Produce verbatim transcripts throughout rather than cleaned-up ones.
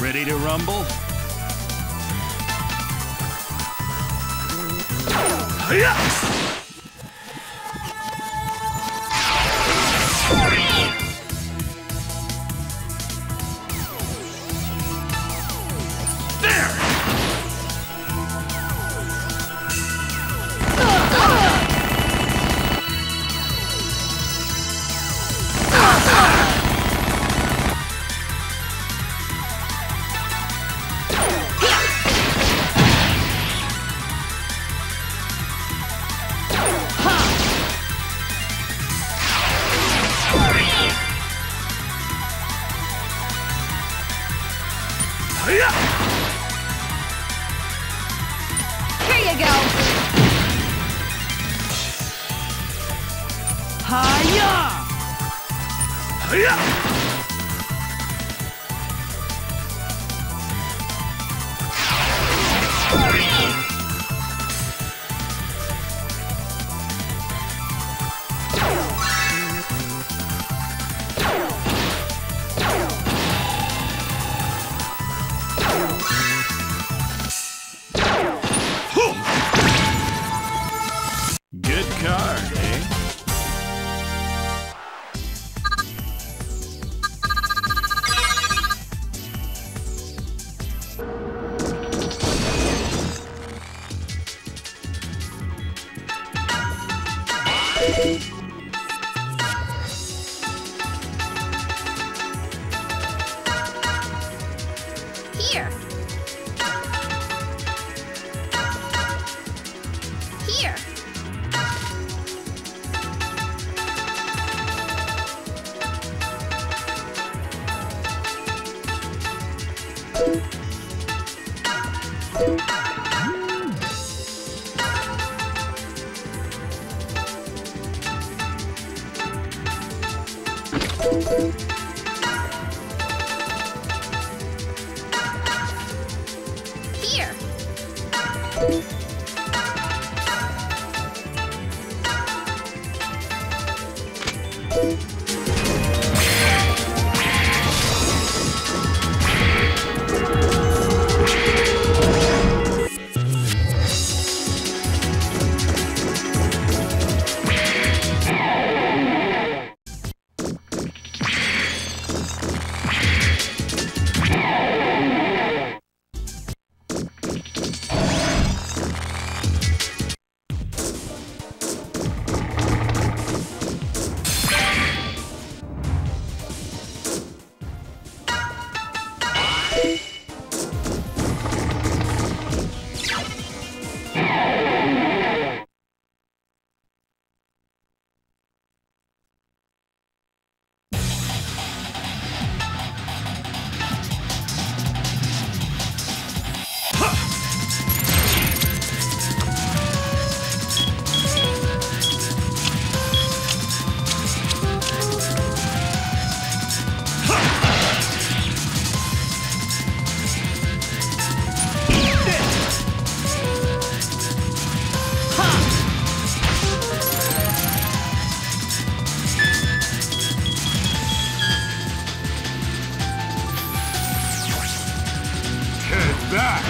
Ready to rumble? Yes! that?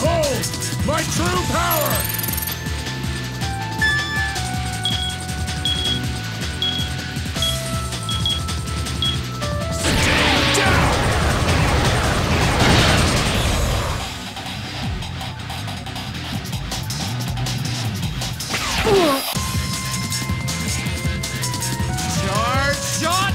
Behold, my true power! Stand down! Charge shot!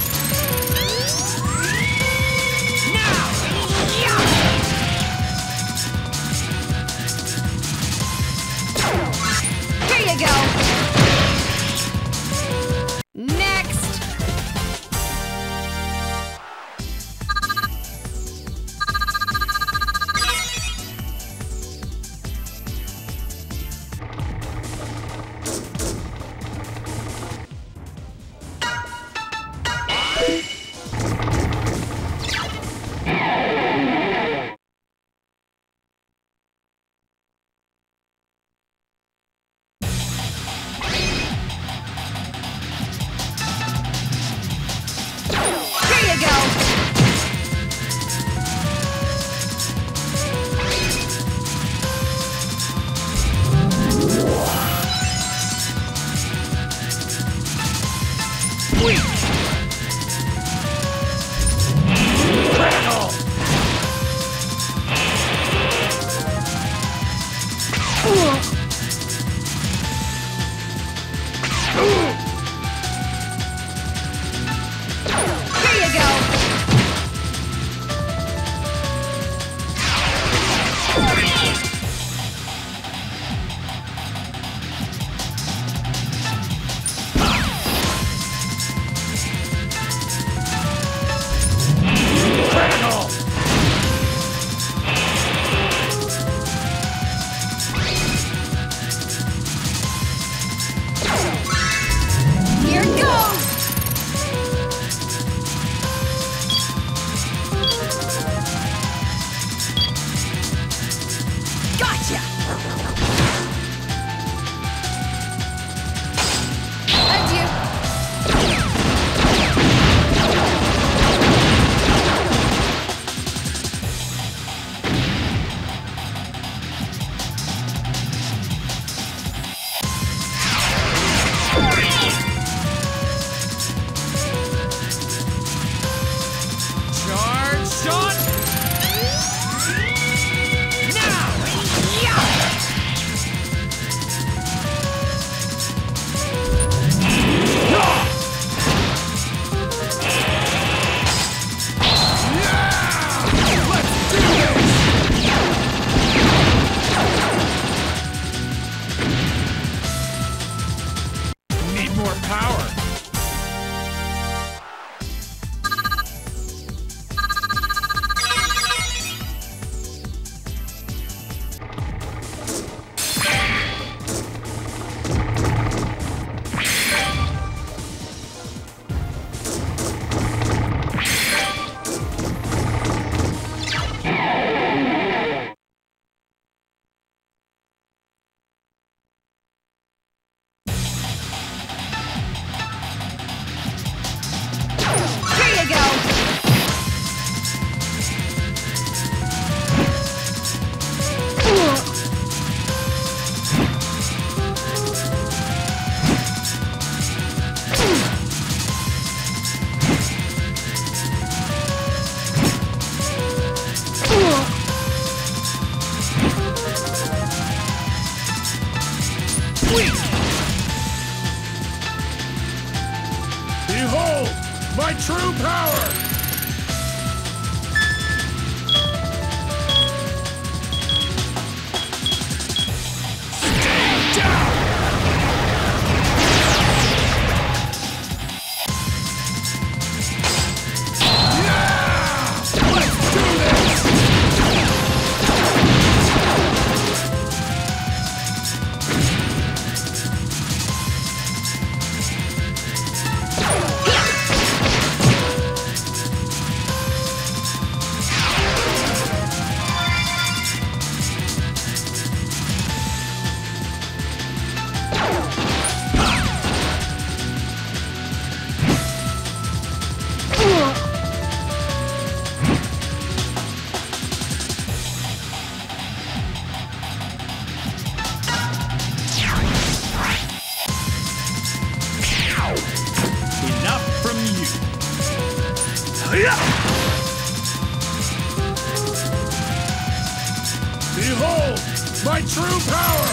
Behold my true power!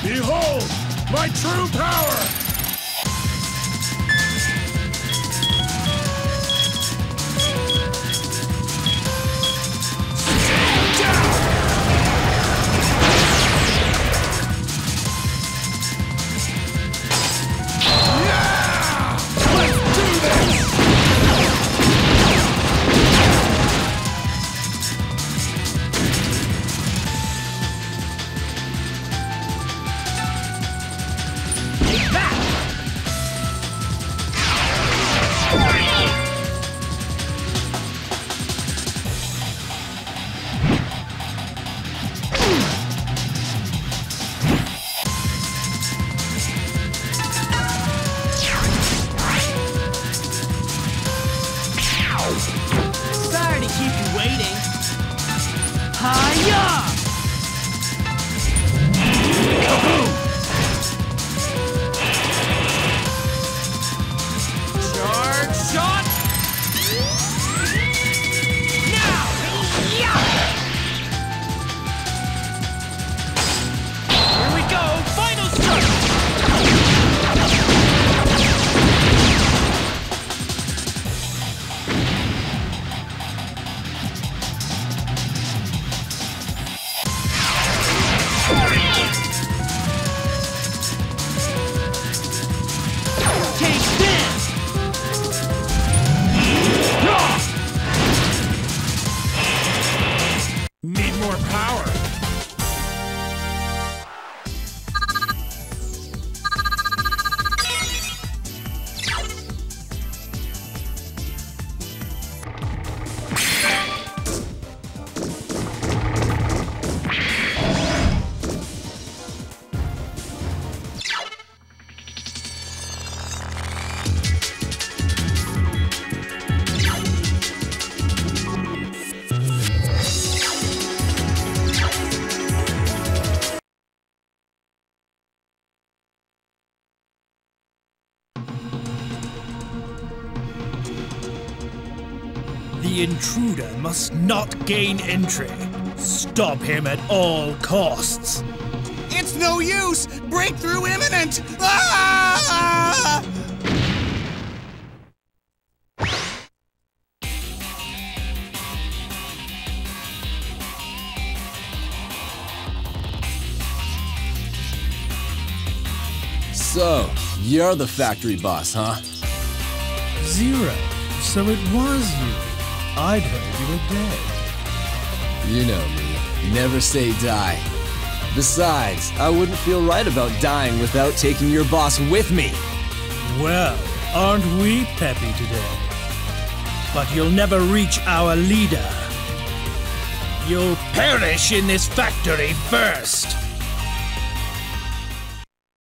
Behold, my true power! Stand down! Yeah! Let's do The intruder must not gain entry. Stop him at all costs. It's no use! Breakthrough imminent! Ah! So, you're the factory boss, huh? Zero, so it was you. I'd heard you were dead. You know me, never say die. Besides, I wouldn't feel right about dying without taking your boss with me. Well, aren't we peppy today? But you'll never reach our leader. You'll perish in this factory first!